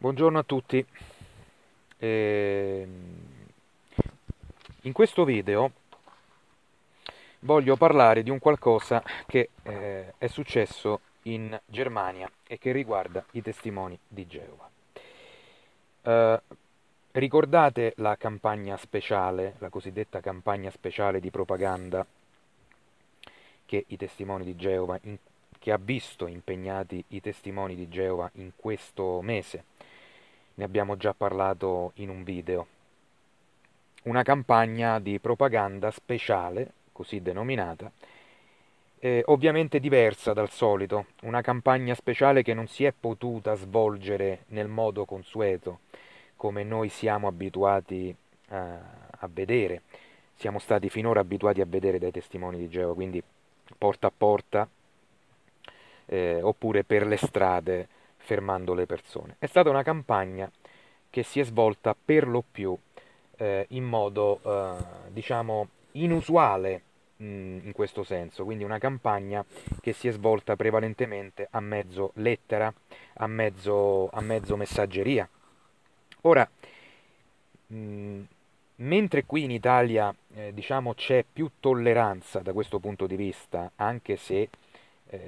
Buongiorno a tutti. In questo video voglio parlare di un qualcosa che è successo in Germania e che riguarda i testimoni di Geova. Ricordate la campagna speciale, la cosiddetta campagna speciale di propaganda che i testimoni di Geova che ha visto impegnati i testimoni di Geova in questo mese? Ne abbiamo già parlato in un video. Una campagna di propaganda speciale, così denominata, ovviamente diversa dal solito, una campagna speciale che non si è potuta svolgere nel modo consueto, come noi siamo abituati a vedere, siamo stati finora abituati a vedere dai testimoni di Geova, quindi porta a porta, oppure per le strade, fermando le persone. È stata una campagna che si è svolta per lo più in modo, diciamo, inusuale in questo senso, quindi una campagna che si è svolta prevalentemente a mezzo lettera, a mezzo messaggeria. Ora, mentre qui in Italia, diciamo, c'è più tolleranza da questo punto di vista, anche se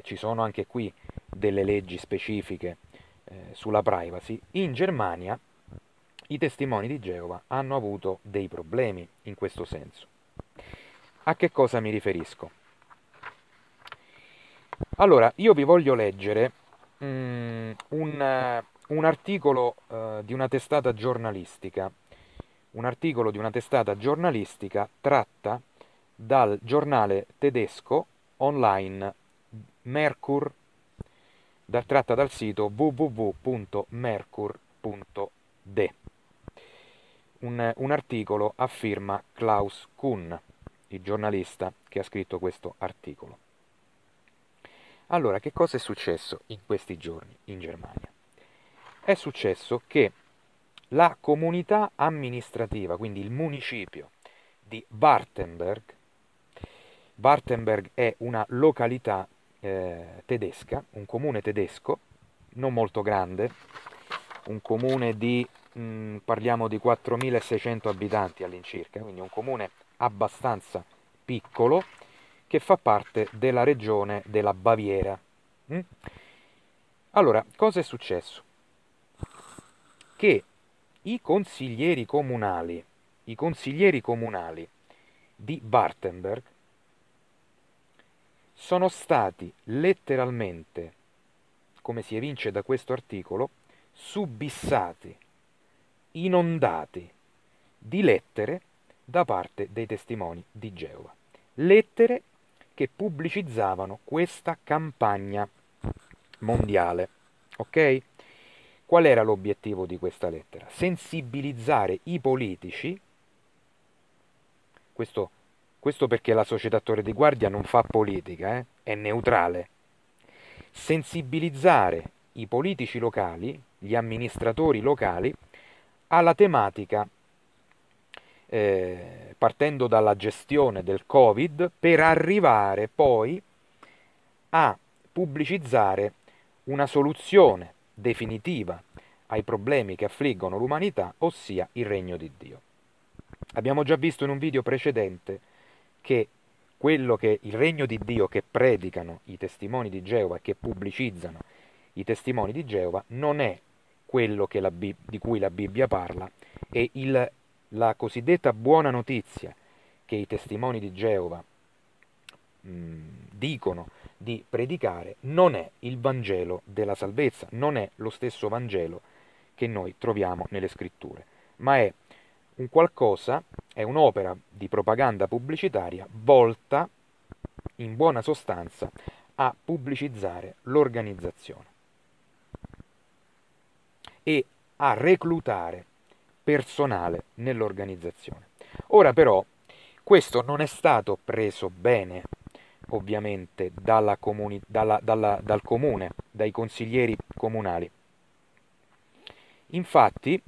ci sono anche qui delle leggi specifiche sulla privacy, in Germania i testimoni di Geova hanno avuto dei problemi in questo senso. A che cosa mi riferisco? Allora, io vi voglio leggere un articolo di una testata giornalistica. Un articolo di una testata giornalistica tratta dal giornale tedesco online Merkur, tratta dal sito www.merkur.de, un articolo a firma Klaus Kuhn, il giornalista che ha scritto questo articolo. Allora, che cosa è successo in questi giorni in Germania? È successo che la comunità amministrativa, quindi il municipio di Wartenberg, Wartenberg è una località tedesca, un comune tedesco non molto grande, un comune di parliamo di 4.600 abitanti all'incirca, quindi un comune abbastanza piccolo che fa parte della regione della Baviera. Allora, cosa è successo? Che i consiglieri comunali di Wartenberg sono stati letteralmente, come si evince da questo articolo, subissati, inondati di lettere da parte dei testimoni di Geova. Lettere che pubblicizzavano questa campagna mondiale. Ok? Qual era l'obiettivo di questa lettera? Sensibilizzare i politici, questo perché la società Torre di Guardia non fa politica, è neutrale, sensibilizzare i politici locali, gli amministratori locali, alla tematica, partendo dalla gestione del Covid, per arrivare poi a pubblicizzare una soluzione definitiva ai problemi che affliggono l'umanità, ossia il regno di Dio. Abbiamo già visto in un video precedente che quello che il regno di Dio che predicano i testimoni di Geova e che pubblicizzano i testimoni di Geova non è quello che di cui la Bibbia parla, e la cosiddetta buona notizia che i testimoni di Geova dicono di predicare non è il Vangelo della salvezza, non è lo stesso Vangelo che noi troviamo nelle scritture, ma è un qualcosa, è un'opera di propaganda pubblicitaria volta in buona sostanza a pubblicizzare l'organizzazione e a reclutare personale nell'organizzazione. Ora però questo non è stato preso bene ovviamente dal comune, dai consiglieri comunali. Infatti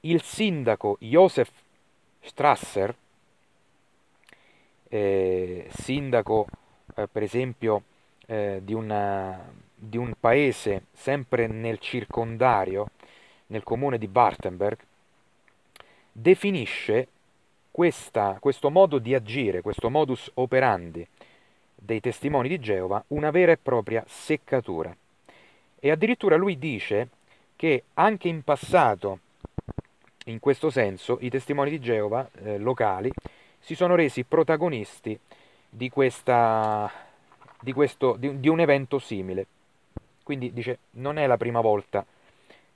il sindaco Josef Strasser, sindaco per esempio di un paese sempre nel circondario nel comune di Wartenberg, definisce questo modo di agire, questo modus operandi dei testimoni di Geova, una vera e propria seccatura. E addirittura lui dice che anche in passato, in questo senso, i testimoni di Geova locali si sono resi protagonisti di un evento simile. Quindi dice, non è la prima volta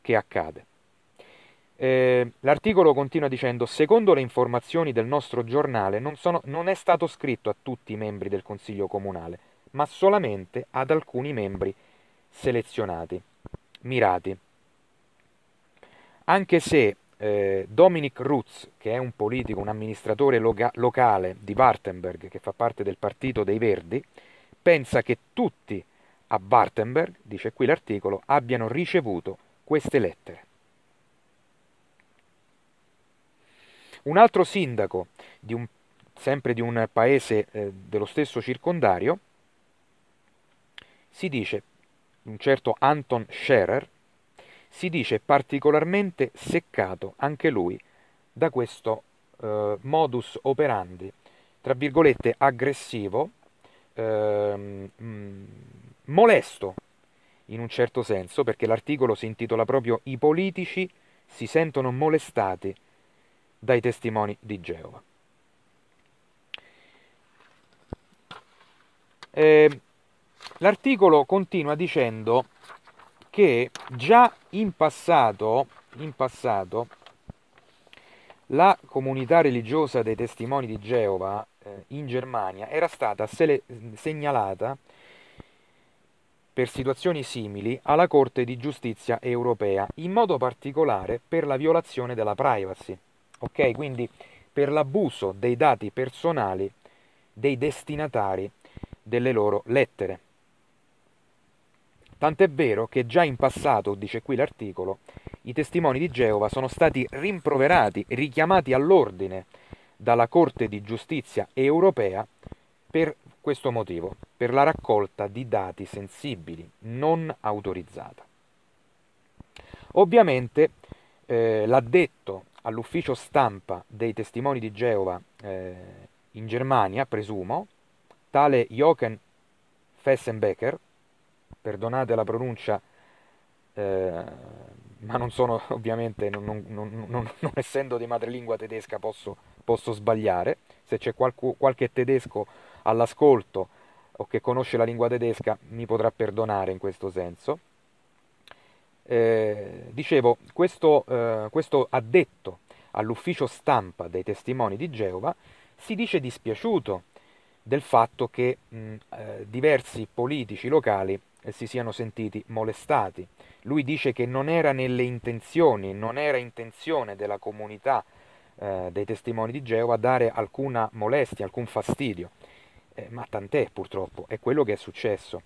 che accade. L'articolo continua dicendo: secondo le informazioni del nostro giornale non è stato scritto a tutti i membri del Consiglio Comunale, ma solamente ad alcuni membri selezionati, mirati. Anche se Dominic Rutz, che è un politico, un amministratore locale di Wartenberg, che fa parte del Partito dei Verdi, pensa che tutti a Wartenberg, dice qui l'articolo, abbiano ricevuto queste lettere. Un altro sindaco, sempre di un paese dello stesso circondario, si dice, un certo Anton Scherer, si dice particolarmente seccato anche lui da questo modus operandi, tra virgolette, aggressivo, molesto in un certo senso, perché l'articolo si intitola proprio "I politici si sentono molestati dai testimoni di Geova". L'articolo continua dicendo che già in passato la comunità religiosa dei testimoni di Geova in Germania era stata segnalata per situazioni simili alla Corte di Giustizia europea, in modo particolare per la violazione della privacy. Ok, quindi per l'abuso dei dati personali dei destinatari delle loro lettere. Tant'è vero che già in passato, dice qui l'articolo, i testimoni di Geova sono stati rimproverati, richiamati all'ordine dalla Corte di Giustizia europea per questo motivo, per la raccolta di dati sensibili non autorizzata. Ovviamente l'addetto all'ufficio stampa dei testimoni di Geova in Germania, presumo, tale Jochen Fessenbecker, perdonate la pronuncia, ma non sono ovviamente, non essendo di madrelingua tedesca posso sbagliare, se c'è qualche tedesco all'ascolto o che conosce la lingua tedesca mi potrà perdonare in questo senso. Dicevo, questo addetto all'ufficio stampa dei testimoni di Geova si dice dispiaciuto del fatto che diversi politici locali si siano sentiti molestati. Lui dice che non era nelle intenzioni, non era intenzione della comunità dei testimoni di Geova dare alcuna molestia, alcun fastidio, ma tant'è, purtroppo, è quello che è successo.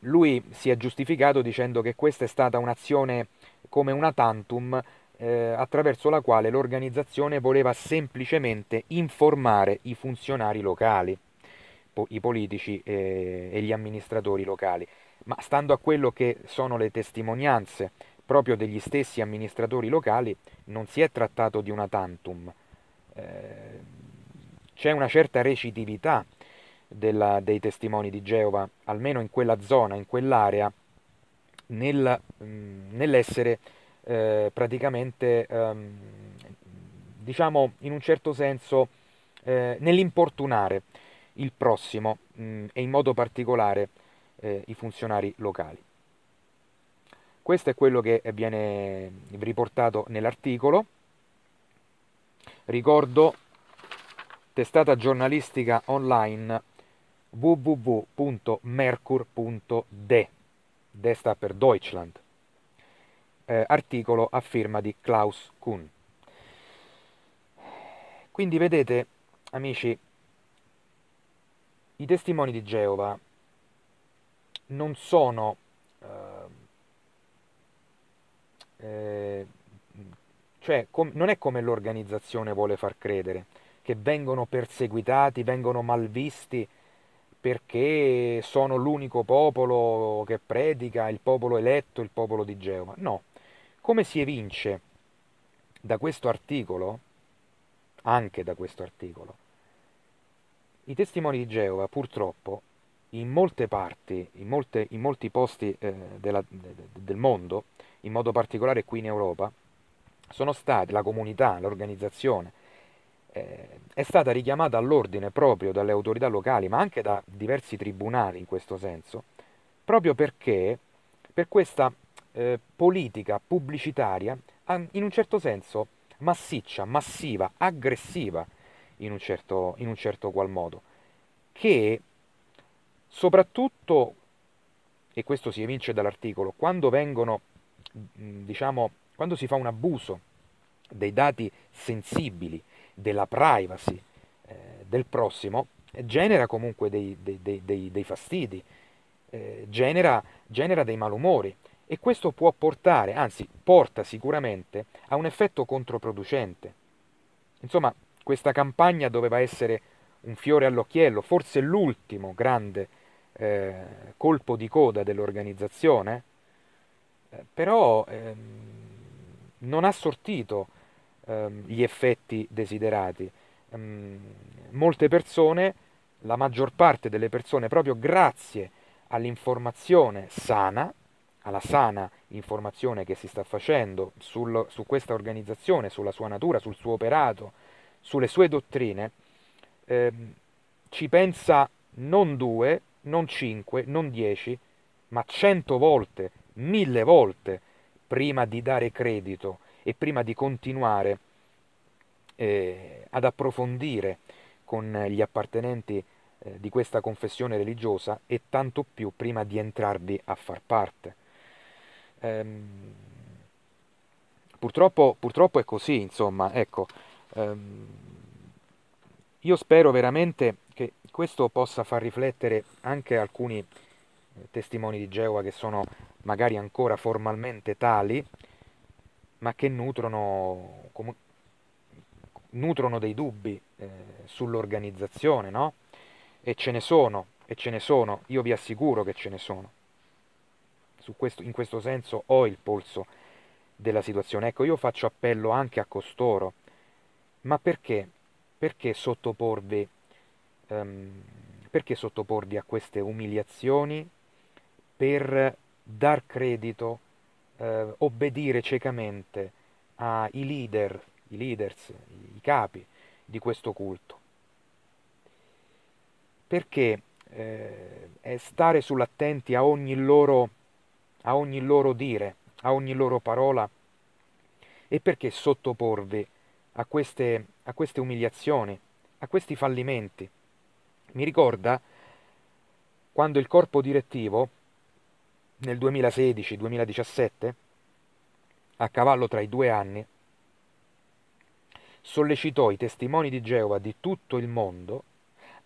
Lui si è giustificato dicendo che questa è stata un'azione come una tantum, attraverso la quale l'organizzazione voleva semplicemente informare i funzionari locali, i politici e gli amministratori locali. Ma stando a quello che sono le testimonianze proprio degli stessi amministratori locali, non si è trattato di una tantum. C'è una certa recitività dei testimoni di Geova, almeno in quella zona, in quell'area, nell'essere praticamente, diciamo in un certo senso, nell'importunare il prossimo e in modo particolare i funzionari locali. Questo è quello che viene riportato nell'articolo. Ricordo, testata giornalistica online www.merkur.de, de sta per Deutschland, articolo a firma di Klaus Kuhn. Quindi vedete, amici, i testimoni di Geova non sono cioè non è come l'organizzazione vuole far credere, che vengono perseguitati, vengono malvisti perché sono l'unico popolo che predica, il popolo eletto, il popolo di Geova. No, come si evince da questo articolo, anche da questo articolo, i testimoni di Geova purtroppo in molte parti, in molti posti del mondo, in modo particolare qui in Europa, sono state, la comunità, l'organizzazione, è stata richiamata all'ordine proprio dalle autorità locali, ma anche da diversi tribunali in questo senso, proprio perché per questa politica pubblicitaria, in un certo senso massiccia, massiva, aggressiva, in un certo qual modo, che soprattutto, e questo si evince dall'articolo, quando si fa un abuso dei dati sensibili, della privacy del prossimo, genera comunque dei fastidi, genera dei malumori, e questo può portare, anzi porta sicuramente, a un effetto controproducente. Insomma, questa campagna doveva essere un fiore all'occhiello, forse l'ultimo grande colpo di coda dell'organizzazione, però non ha sortito gli effetti desiderati. Molte persone, la maggior parte delle persone, proprio grazie all'informazione sana, alla sana informazione che si sta facendo su questa organizzazione, sulla sua natura, sul suo operato, sulle sue dottrine, ci pensa non 2, non 5, non 10, ma 100 volte, 1000 volte prima di dare credito e prima di continuare ad approfondire con gli appartenenti di questa confessione religiosa, e tanto più prima di entrarvi a far parte. Purtroppo è così, insomma, ecco. Io spero veramente che questo possa far riflettere anche alcuni testimoni di Geova che sono magari ancora formalmente tali, ma che nutrono dei dubbi sull'organizzazione, no? E ce ne sono, io vi assicuro che ce ne sono. In questo senso ho il polso della situazione. Ecco, io faccio appello anche a costoro, ma perché sottoporvi a queste umiliazioni per dar credito, obbedire ciecamente ai leader, i capi di questo culto? Perché è stare sull'attenti a ogni loro dire, a ogni loro parola, e perché sottoporvi a queste umiliazioni, a questi fallimenti? Mi ricorda quando il corpo direttivo, nel 2016-2017, a cavallo tra i 2 anni, sollecitò i testimoni di Geova di tutto il mondo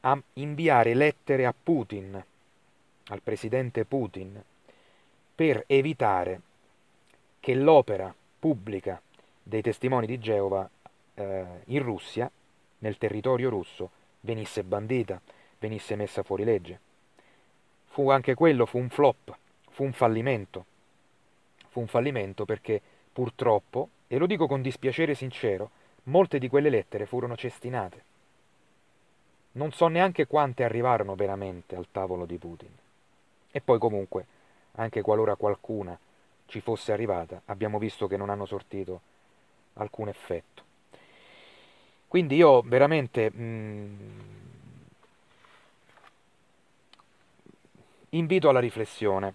a inviare lettere a Putin, al presidente Putin, per evitare che l'opera pubblica dei testimoni di Geova in Russia, nel territorio russo, venisse bandita, venisse messa fuori legge. Fu un flop, fu un fallimento perché purtroppo, e lo dico con dispiacere sincero, molte di quelle lettere furono cestinate. Non so neanche quante arrivarono veramente al tavolo di Putin. E poi comunque, anche qualora qualcuna ci fosse arrivata, abbiamo visto che non hanno sortito alcun effetto. Quindi io veramente invito alla riflessione.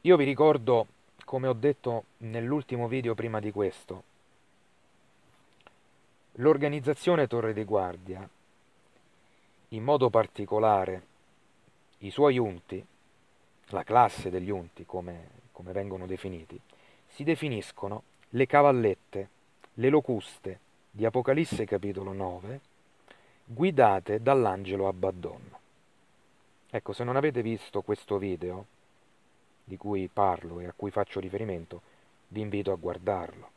Io vi ricordo, come ho detto nell'ultimo video prima di questo, l'organizzazione Torre di Guardia, in modo particolare i suoi unti, la classe degli unti, come vengono definiti, si definiscono le cavallette, le locuste di Apocalisse capitolo 9, guidate dall'angelo Abaddon. Ecco, se non avete visto questo video di cui parlo e a cui faccio riferimento, vi invito a guardarlo.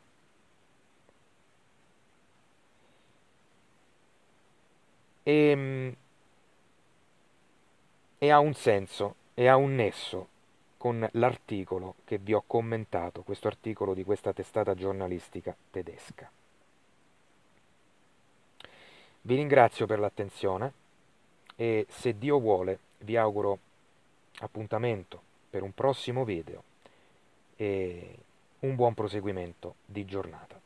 e ha un senso e ha un nesso con l'articolo che vi ho commentato, questo articolo di questa testata giornalistica tedesca. Vi ringrazio per l'attenzione e, se Dio vuole, vi auguro appuntamento per un prossimo video e un buon proseguimento di giornata.